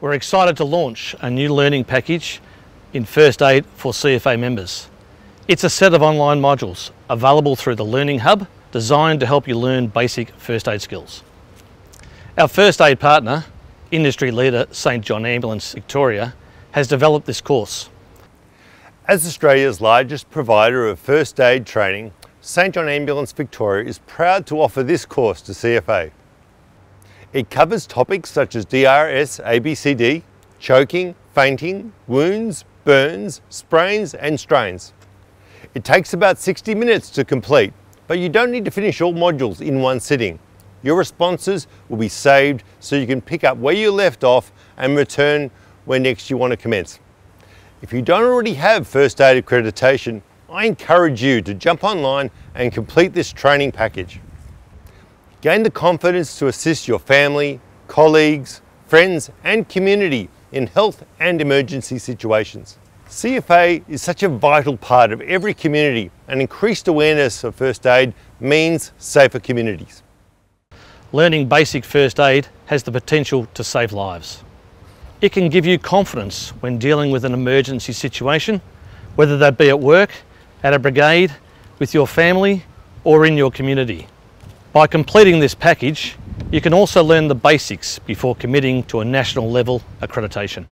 We're excited to launch a new learning package in First Aid for CFA members. It's a set of online modules available through the Learning Hub designed to help you learn basic first aid skills. Our first aid partner, industry leader St John Ambulance Victoria, has developed this course. As Australia's largest provider of first aid training, St John Ambulance Victoria is proud to offer this course to CFA. It covers topics such as DRS ABCD, choking, fainting, wounds, burns, sprains and strains. It takes about 60 minutes to complete, but you don't need to finish all modules in one sitting. Your responses will be saved so you can pick up where you left off and return when next you want to commence. If you don't already have first aid accreditation, I encourage you to jump online and complete this training package. Gain the confidence to assist your family, colleagues, friends and community in health and emergency situations. CFA is such a vital part of every community, and increased awareness of first aid means safer communities. Learning basic first aid has the potential to save lives. It can give you confidence when dealing with an emergency situation, whether that be at work, at a brigade, with your family or in your community. By completing this package, you can also learn the basics before committing to a national level accreditation.